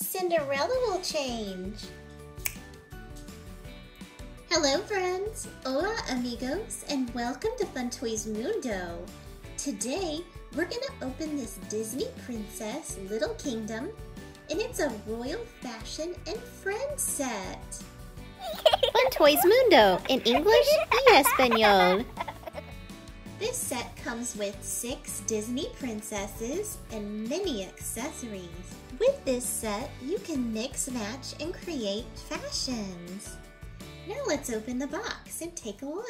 Cinderella will change. Hello friends, hola amigos, and welcome to Fun Toys Mundo. Today, we're gonna open this Disney Princess Little Kingdom, and it's a royal fashion and friend set. Fun Toys Mundo, in English y Espanol. This set comes with 6 Disney princesses and many accessories. With this set, you can mix, match, and create fashions. Now let's open the box and take a look.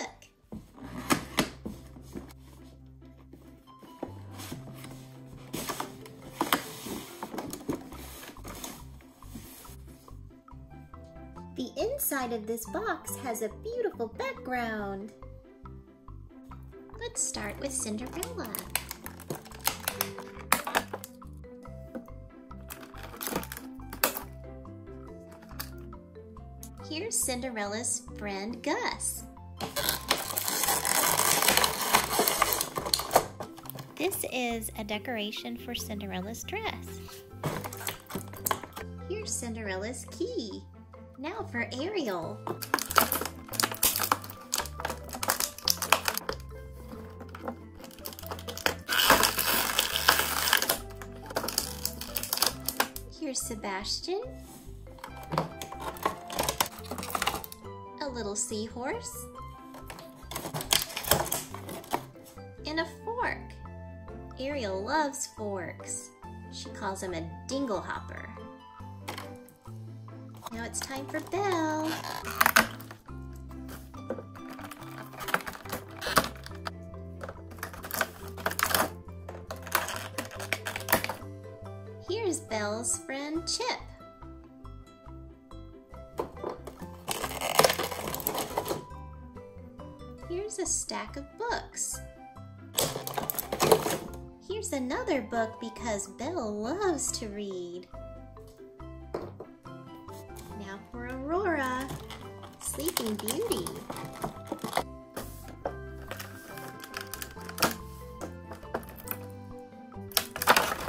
The inside of this box has a beautiful background. Let's start with Cinderella. Here's Cinderella's friend, Gus. This is a decoration for Cinderella's dress. Here's Cinderella's key. Now for Ariel. Here's Sebastian. A little seahorse. And a fork. Ariel loves forks. She calls him a dinglehopper. Now it's time for Belle. Here's Belle's friend, Chip. Here's a stack of books. Here's another book because Belle loves to read. Now for Aurora, Sleeping Beauty.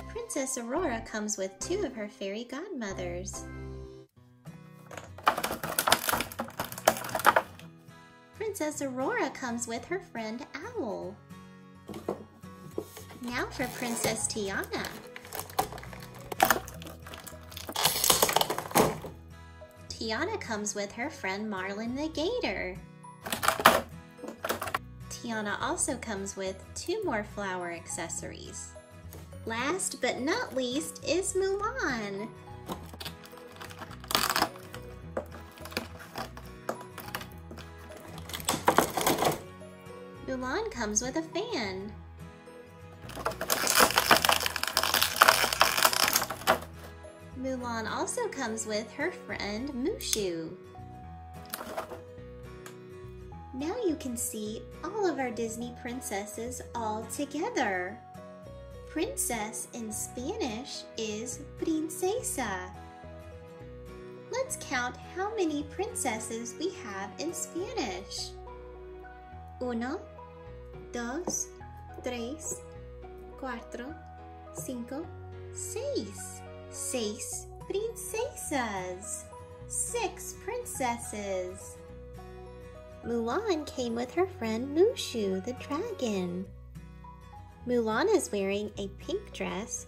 Princess Aurora comes with 2 of her fairy godmothers. Princess Aurora comes with her friend Owl. Now for Princess Tiana. Tiana comes with her friend Marlon the Gator. Tiana also comes with 2 more flower accessories. Last but not least is Mulan. Mulan comes with a fan. Mulan also comes with her friend Mushu. Now you can see all of our Disney princesses all together. Princess in Spanish is princesa. Let's count how many princesses we have in Spanish. 1, 2, 3, 4, 5, 6. 6 princesas, 6 princesses. Mulan came with her friend Mushu the dragon. Mulan is wearing a pink dress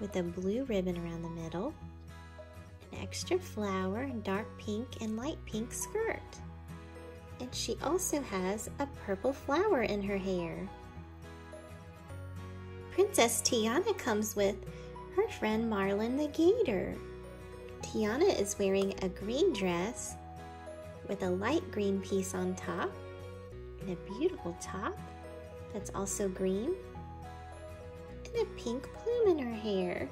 with a blue ribbon around the middle, an extra flower, dark pink and light pink skirt. And she also has a purple flower in her hair. Princess Tiana comes with her friend Marlon the Gator. Tiana is wearing a green dress with a light green piece on top and a beautiful top that's also green and a pink plume in her hair.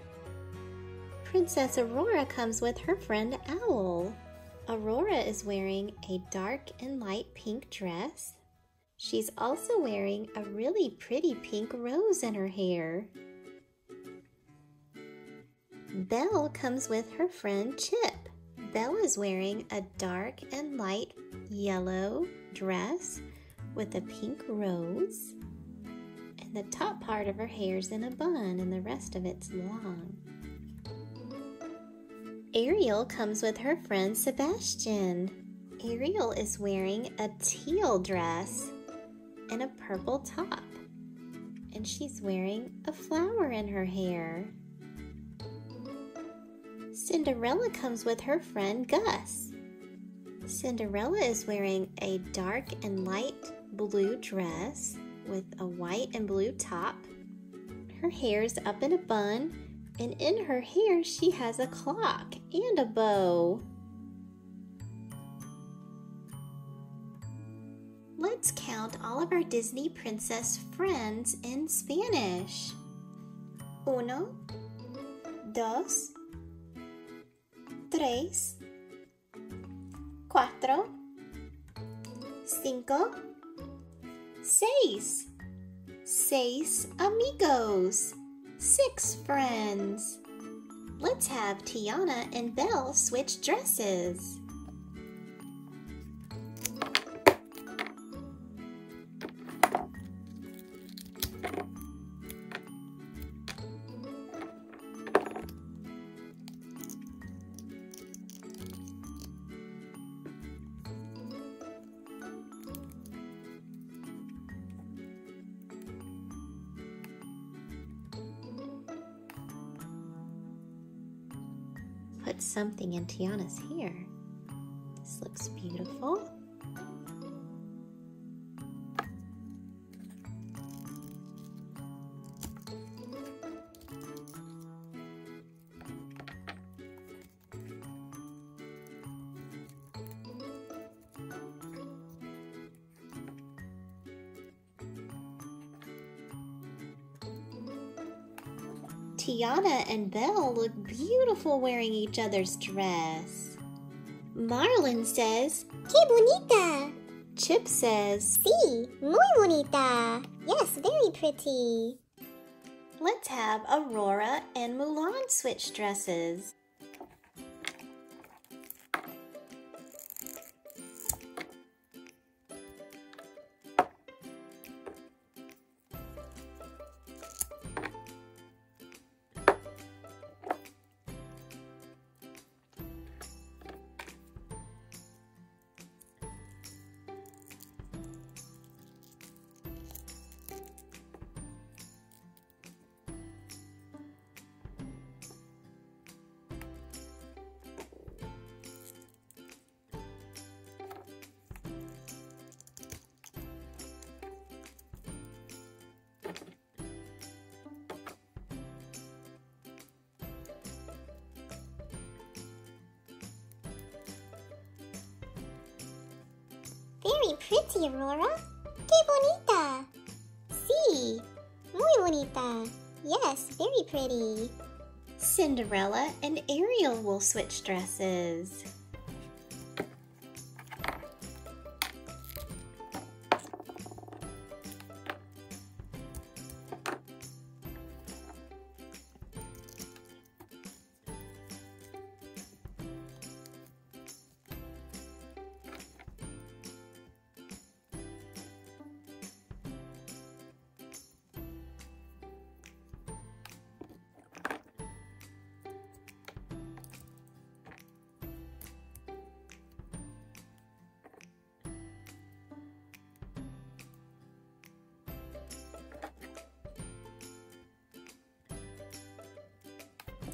Princess Aurora comes with her friend Owl. Aurora is wearing a dark and light pink dress. She's also wearing a really pretty pink rose in her hair. Belle comes with her friend Chip. Belle is wearing a dark and light yellow dress with a pink rose, and the top part of her hair's in a bun and the rest of it's long. Ariel comes with her friend Sebastian. Ariel is wearing a teal dress and a purple top, and she's wearing a flower in her hair. Cinderella comes with her friend Gus. Cinderella is wearing a dark and light blue dress with a white and blue top. Her hair is up in a bun, and in her hair she has a clock and a bow. Let's count all of our Disney Princess friends in Spanish. Uno, dos, tres, cuatro, cinco, seis. Seis amigos. 6 friends. Let's have Tiana and Belle switch dresses. Put something in Tiana's hair. This looks beautiful. Tiana and Belle look beautiful wearing each other's dress. Marlon says, "Qué bonita!" Chip says, "Sí, muy bonita!" Yes, very pretty! Let's have Aurora and Mulan switch dresses. Very pretty, Aurora. ¡Qué bonita! Sí, muy bonita. Yes, very pretty. Cinderella and Ariel will switch dresses.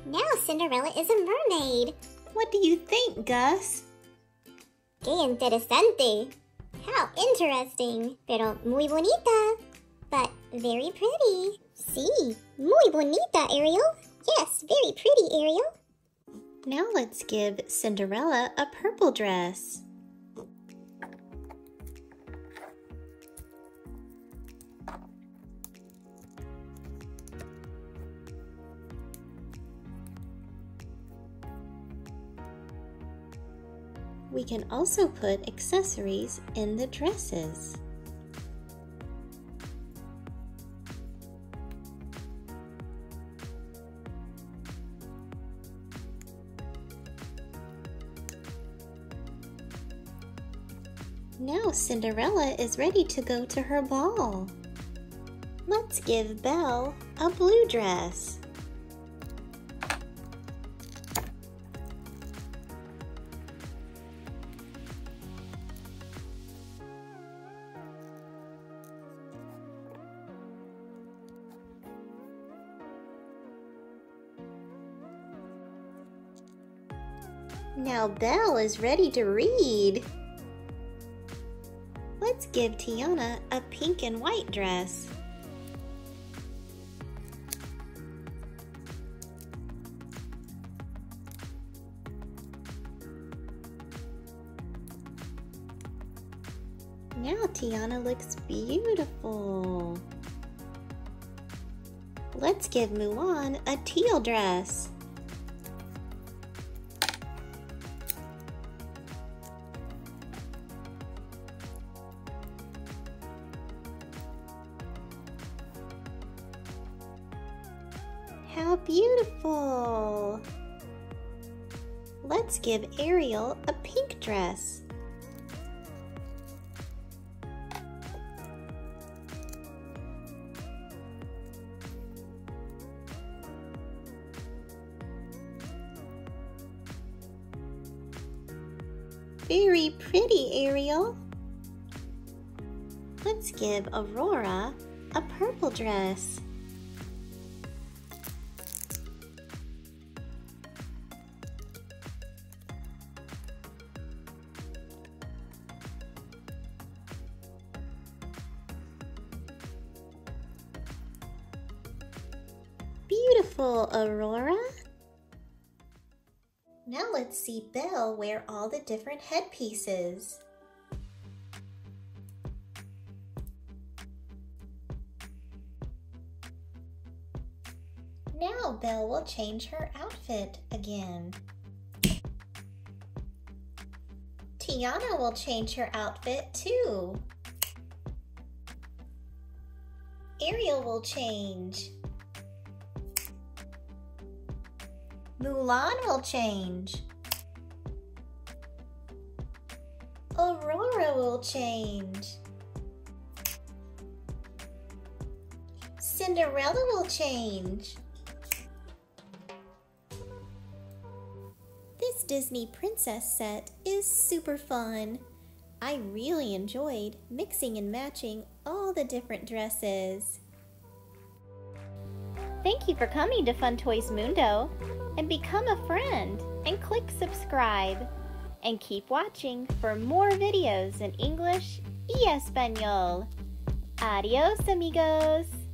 Now Cinderella is a mermaid. What do you think, Gus? ¡Qué interesante! How interesting! Pero muy bonita. But very pretty. Sí, muy bonita, Ariel. Yes, very pretty, Ariel. Now let's give Cinderella a purple dress. We can also put accessories in the dresses. Now Cinderella is ready to go to her ball. Let's give Belle a blue dress. Now Belle is ready to read. Let's give Tiana a pink and white dress. Now Tiana looks beautiful. Let's give Mulan a teal dress. How beautiful! Let's give Ariel a pink dress. Very pretty, Ariel. Let's give Aurora a purple dress. Beautiful, Aurora. Now let's see Belle wear all the different headpieces. Now Belle will change her outfit again. Tiana will change her outfit too. Ariel will change. Mulan will change. Aurora will change. Cinderella will change. This Disney Princess set is super fun. I really enjoyed mixing and matching all the different dresses. Thank you for coming to Fun Toys Mundo. And become a friend and click subscribe and keep watching for more videos in English y Espanol. Adios amigos!